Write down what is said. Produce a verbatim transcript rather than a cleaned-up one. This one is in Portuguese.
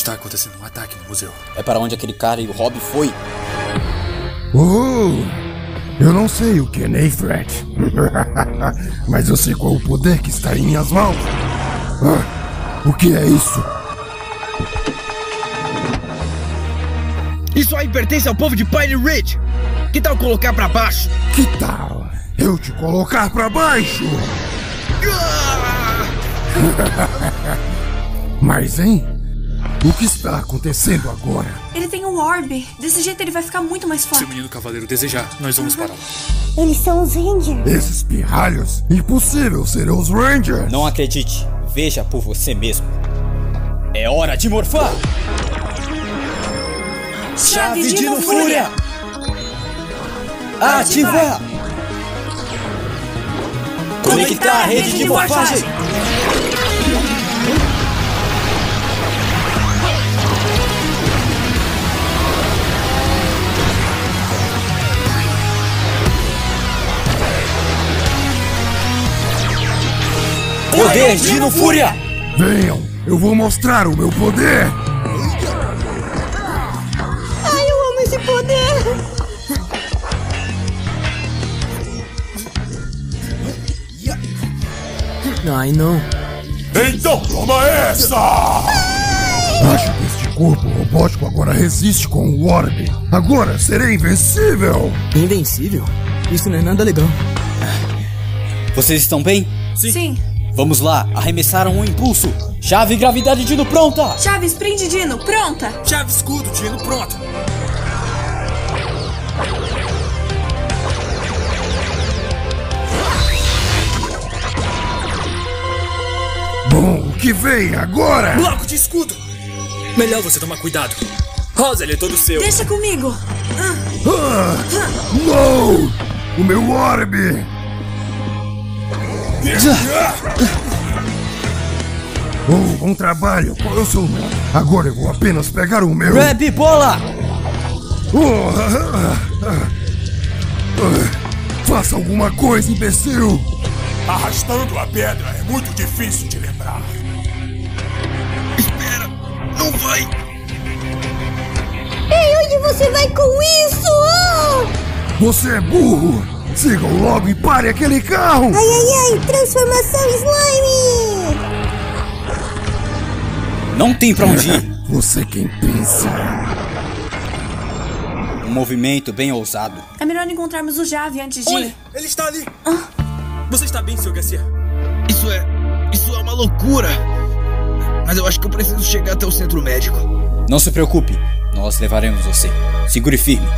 Está acontecendo um ataque no museu. É para onde aquele cara e o Robin foi? Uh, eu não sei o que é Nefret, mas eu sei qual o poder que está em minhas mãos. Ah, o que é isso? Isso aí pertence ao povo de Pine Ridge. Que tal colocar pra baixo? Que tal eu te colocar pra baixo? Mas, hein? O que está acontecendo agora? Ele tem um orbe. Desse jeito ele vai ficar muito mais forte. Se o menino cavaleiro desejar, nós vamos uhum. pará-lo. Eles são os Rangers. Esses pirralhos? Impossível serão os Rangers. Não acredite. Veja por você mesmo. É hora de morfar. Chave, Chave Dino Fúria. Ativar! Conectar a rede de morfagem! Poder Dino Fúria! Venham, eu vou mostrar o meu poder! Ai, eu amo esse poder! Ai, não. Então toma essa! Ai! Acho que este corpo robótico agora resiste com o orbe. Agora serei invencível! Invencível? Isso não é nada legal. Vocês estão bem? Sim. Sim. Vamos lá, arremessaram um impulso. Chave gravidade Dino pronta! Chave sprint Dino pronta! Chave escudo Dino pronta! Bom, o que vem agora? Bloco de escudo! Melhor você tomar cuidado. Rosa, ele é todo seu. Deixa comigo. Ah. Ah. Ah. Não! O meu orbe! Ah. Oh, bom trabalho. Qual é o seu nome? Agora eu vou apenas pegar o meu... Reb Bola! Oh. Ah. Ah. Ah. Faça alguma coisa, imbecil! Arrastando a pedra é muito difícil de lembrar. Espera, não vai. Ei, onde você vai com isso? Oh! Você é burro. Sigam logo e pare aquele carro. Ai, ai, ai, transformação slime. Não tem pra onde ir. Você quem pensa. Um movimento bem ousado. É melhor encontrarmos o Javi antes de... Olha, ele está ali. Ah. Você está bem, seu Garcia? Isso é... isso é uma loucura! Mas eu acho que eu preciso chegar até o centro médico. Não se preocupe, nós levaremos você. Segure firme.